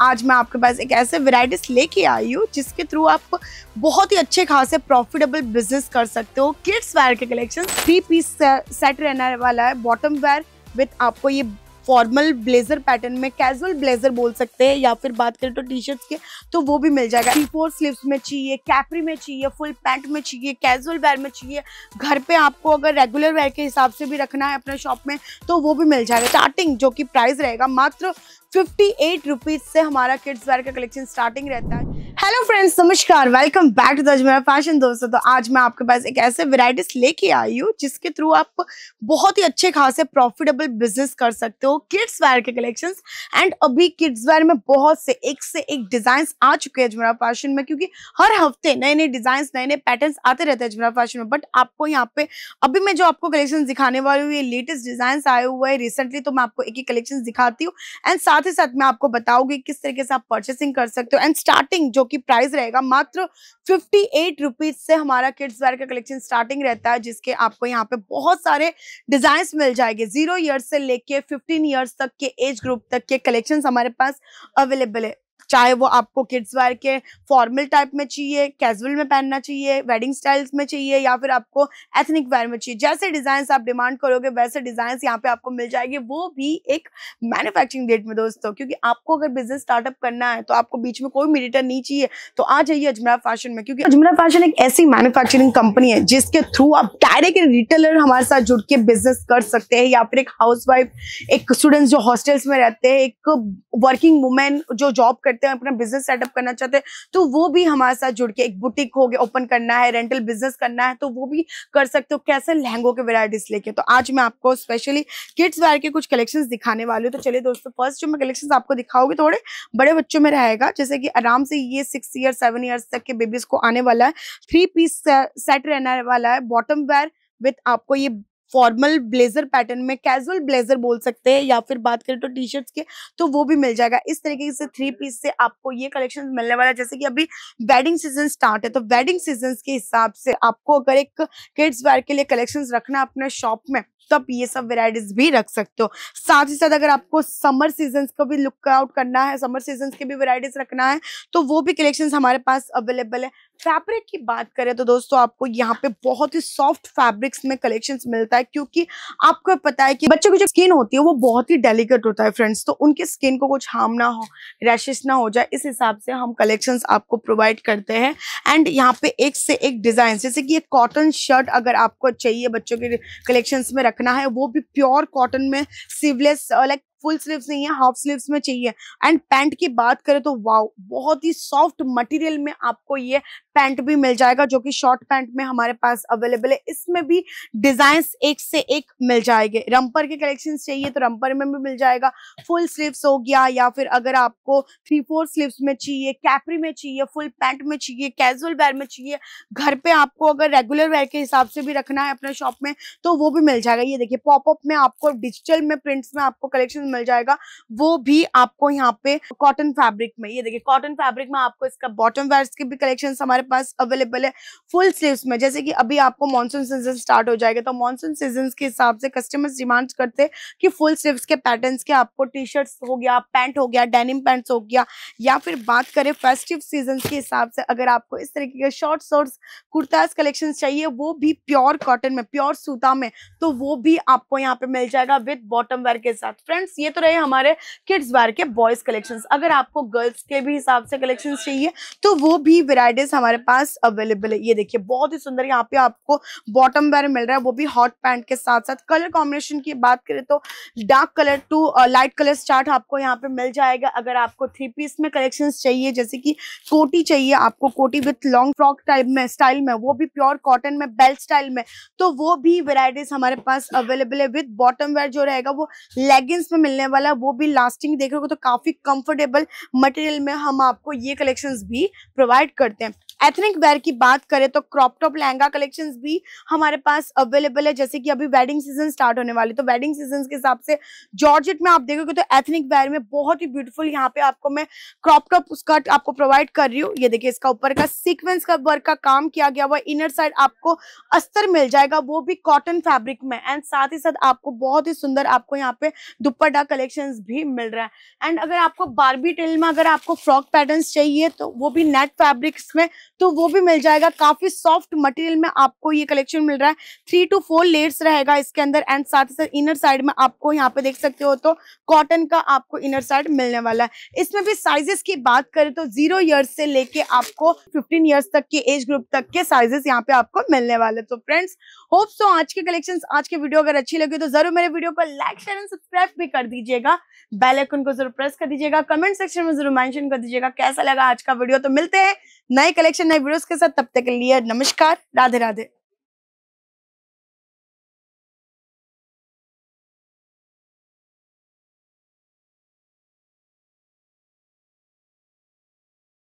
आज मैं आपके पास एक ऐसे वेराइटीज लेके आई हूँ जिसके थ्रू आप बहुत ही अच्छे खासे प्रॉफिटेबल बिजनेस कर सकते हो। किड्स वेयर के कलेक्शन 3 पीस सेट रहने वाला है, बॉटम वेयर विथ आपको ये फॉर्मल ब्लेजर पैटर्न में, कैजुअल ब्लेजर बोल सकते हैं या फिर बात करें तो टी शर्ट्स के तो वो भी मिल जाएगा। 3/4 स्लीव्स में चाहिए, कैपरी में चाहिए, फुल पैंट में चाहिए, कैजुअल वेयर में चाहिए, घर पे आपको अगर रेगुलर वेयर के हिसाब से भी रखना है अपने शॉप में तो वो भी मिल जाएगा। स्टार्टिंग जो कि प्राइस रहेगा मात्र 58 रुपीज़ से हमारा किड्स वेयर का कलेक्शन स्टार्टिंग रहता है। हेलो फ्रेंड्स, नमस्कार, welcome back to Ajmera fashion. दोस्तों तो आज मैं आपके पास एक ऐसे वेराइटीज लेके आई हूँ जिसके थ्रू आप बहुत ही अच्छे खासे प्रॉफिटेबल बिजनेस कर सकते हो। किड्स वेयर के कलेक्शंस एंड अभी किड्स वेयर में बहुत से एक डिजाइंस आ चुके हैं अजमेरा फैशन में, क्योंकि हर हफ्ते नए नए डिजाइंस, नए नए पैटर्न्स आते रहते हैं अजमेरा फैशन में। बट आपको यहाँ पे अभी मैं जो आपको कलेक्शंस दिखाने वाली हूँ ये लेटेस्ट डिजाइंस आए हुए हैं रिसेंटली, तो मैं आपको एक एक कलेक्शंस दिखाती हूँ एंड साथ ही साथ मैं आपको बताऊंगी किस तरीके से आप परचेसिंग कर सकते हो। एंड स्टार्टिंग जो कि प्राइस रहेगा मात्र 58 रुपीज़ से हमारा किड्स वेयर का कलेक्शन स्टार्टिंग रहता है, जिसके आपको यहाँ पे बहुत सारे डिजाइंस मिल जाएंगे। 0 ईयर्स से लेके 15 ईयर्स तक के एज ग्रुप तक के कलेक्शंस हमारे पास अवेलेबल है। चाहे वो आपको किड्स वेयर के फॉर्मल टाइप में चाहिए, कैजुअल में पहनना चाहिए, वेडिंग स्टाइल्स में चाहिए या फिर आपको एथनिक वेयर में चाहिए, जैसे डिजाइंस आप डिमांड करोगे वैसे डिजाइंस यहाँ पे आपको मिल जाएगी, वो भी एक मैन्युफैक्चरिंग डेट में दोस्तों। क्योंकि आपको अगर बिजनेस स्टार्टअप करना है तो आपको बीच में कोई मिडिटर नहीं चाहिए, तो आ जाइए अजमेरा फैशन में, क्योंकि अजमेरा फैशन एक ऐसी मैन्युफैक्चरिंग कंपनी है जिसके थ्रू आप डायरेक्ट रिटेलर हमारे साथ जुड़ के बिजनेस कर सकते हैं, या फिर एक हाउसवाइफ, एक स्टूडेंट्स जो हॉस्टल्स में रहते हैं, एक वर्किंग वुमेन जो जॉब करते हैं, अपना बिजनेस सेटअप करना चाहते हैं तो वो भी हमारे साथ जुड़ के, एक बुटीक हो गया ओपन करना है, रेंटल बिजनेस करना है तो वो भी कर सकते हो। कैसे लहंगों के वैरायटीज लेके, तो आज मैं आपको स्पेशली किड्स वेयर के कुछ कलेक्शंस दिखाने वाली हूँ। तो चलिए दोस्तों, फर्स्ट जो मैं कलेक्शंस आपको दिखाऊंगी थोड़े बड़े बच्चों में रहेगा, जैसे कि आराम से ये 6 ईयर 7 ईयर्स तक के बेबीज को आने वाला है। 3 पीस सेट रहने वाला है, बॉटम वेयर विथ आपको ये फॉर्मल ब्लेजर पैटर्न में, कैजुअल ब्लेजर बोल सकते हैं या फिर बात करें तो टी शर्ट्स के तो वो भी मिल जाएगा। इस तरीके से 3 पीस से आपको ये कलेक्शन मिलने वाला है। जैसे कि अभी वेडिंग सीजन स्टार्ट है, तो वेडिंग सीजन के हिसाब से आपको अगर एक किड्स वेयर के लिए कलेक्शन रखना अपने शॉप में तो आप ये सब वेराइटीज भी रख सकते हो। साथ ही साथ अगर आपको समर सीजन्स को भी लुक आउट करना है, समर सीजन्स के भी वेराइटीज रखना है तो वो भी कलेक्शंस हमारे पास अवेलेबल है। फैब्रिक की बात करें तो दोस्तों आपको यहाँ पे बहुत ही सॉफ्ट फैब्रिक्स में कलेक्शंस मिलता है, क्योंकि आपको पता है कि बच्चों की जो स्किन होती है वो बहुत ही डेलिकेट होता है फ्रेंड्स, तो उनके स्किन को कुछ हार्म ना हो, रैशेस ना हो जाए, इस हिसाब से हम कलेक्शंस आपको प्रोवाइड करते हैं। एंड यहाँ पे एक से एक डिजाइन, जैसे कि ये कॉटन शर्ट अगर आपको चाहिए बच्चों के कलेक्शंस में रखना है, वो भी प्योर कॉटन में, स्लीवलेस, लाइक फुल स्लीव्स नहीं है, हाफ स्लीव्स में चाहिए। एंड पैंट की बात करें तो वाओ, बहुत ही सॉफ्ट मटेरियल में आपको ये पैंट भी मिल जाएगा जो कि शॉर्ट पैंट में हमारे पास अवेलेबल है। इसमें भी डिजाइंस एक से एक मिल जाएंगे। रंपर के कलेक्शंस चाहिए तो रंपर में भी मिल जाएगा, फुल स्लीव्स हो गया या फिर अगर आपको 3/4 स्लीव्स में चाहिए, कैपरी में चाहिए, फुल पैंट में चाहिए, कैजुअल वेयर में चाहिए, घर पे आपको अगर रेगुलर वेयर के हिसाब से भी रखना है अपने शॉप में तो वो भी मिल जाएगा। ये देखिए पॉपअप में आपको डिजिटल में, प्रिंट्स में आपको कलेक्शन मिल जाएगा, वो भी आपको यहाँ पे कॉटन फैब्रिक में। ये देखिए कॉटन फैब्रिक में आपको इसका बॉटम वेयर्स के भी कलेक्शंस हमारे पास अवेलेबल है। फुल स्लीव्स में जैसे कि अभी आपको मॉनसून सीजन स्टार्ट हो जाएगा, तो मॉनसून सीजन के हिसाब से कस्टमर्स डिमांड करते हैं कि फुल स्लीव्स के पैटर्न्स के आपको टी शर्ट्स हो गया, पैंट हो गया, डेनिम पैंट्स हो गया, या फिर बात करें फेस्टिव सीजन के हिसाब से अगर आपको इस तरीके के शॉर्ट शॉर्ट्स कुर्ताज कलेक्शन चाहिए, वो भी प्योर कॉटन में, प्योर सूता में, तो वो भी आपको यहाँ पे मिल जाएगा विद बॉटम वेयर के साथ। फ्रेंड्स ये तो रहे हमारे किड्स वेयर के बॉयज कलेक्शंस। अगर आपको गर्ल्स के भी हिसाब से कलेक्शंस चाहिए तो वो भी वैरायटीज हमारे पास अवेलेबल है। ये देखिए बहुत ही सुंदर यहाँ पे आपको बॉटम वेयर मिल रहा है, वो भी हॉट पैंट के साथ साथ। कलर कॉम्बिनेशन की बात करें तो dark colour to light colour chart आपको यहाँ पे मिल जाएगा। अगर आपको 3 पीस में कलेक्शंस चाहिए, जैसे कि कोटी चाहिए आपको, कोटी विथ लॉन्ग फ्रॉक टाइप में स्टाइल में, वो भी प्योर कॉटन में, बेल्ट स्टाइल में, तो वो भी वेराइटीज हमारे पास अवेलेबल है। विथ बॉटम वेयर जो रहेगा वो लेगिंग्स में मिलने वाला, वो भी लास्टिंग देखोगे तो काफी कंफर्टेबल मटेरियल में हम आपको ये कलेक्शंस भी प्रोवाइड करते हैं। एथनिक वेयर की बात करें तो क्रॉप टॉप लहंगा कलेक्शंस भी हमारे पास अवेलेबल है, जैसे कि अभी वेडिंग सीजन स्टार्ट होने वाली, तो वेडिंग सीजन के हिसाब से जॉर्जेट में आप देखोगे तो एथनिक वेयर में बहुत ही ब्यूटीफुल यहाँ पे आपको मैं क्रॉप टॉप स्कर्ट आपको प्रोवाइड कर रही हूँ। ये देखिए इसका ऊपर का सीक्वेंस का वर्क का काम किया गया हुआ, इनर साइड आपको अस्तर मिल जाएगा वो भी कॉटन फैब्रिक में, एंड साथ ही साथ आपको बहुत ही सुंदर आपको यहाँ पे दुपट्टा कलेक्शंस भी मिल रहा है। एंड अगर आपको बार्बी टेल में अगर आपको फ्रॉक पैटर्न्स चाहिए तो वो भी नेट फैब्रिक्स में तो वो भी मिल जाएगा, काफी सॉफ्ट मटेरियल में आपको ये कलेक्शन मिल रहा है। 3 to 4 लेयर्स रहेगा इसके अंदर, एंड साथ ही साथ इनर साइड में आपको यहाँ पे देख सकते हो तो कॉटन का आपको इनर साइड मिलने वाला है। इसमें भी साइजेस की बात करें तो 0 years से लेके आपको 15 years तक के एज ग्रुप तक के साइजेस यहाँ पे आपको मिलने वाले। तो फ्रेंड्स होप सो आज के कलेक्शंस आज के वीडियो अगर अच्छी लगी तो जरूर मेरे वीडियो को लाइक शेयर एंड सब्सक्राइब भी कर दीजिएगा, बेल आइकन को जरूर प्रेस कर दीजिएगा, कमेंट सेक्शन में जरूर मेंशन कर दीजिएगा कैसा लगा आज का वीडियो। तो मिलते हैं नए कलेक्शन नए वीडियोस के साथ, तब तक के लिए नमस्कार, राधे राधे।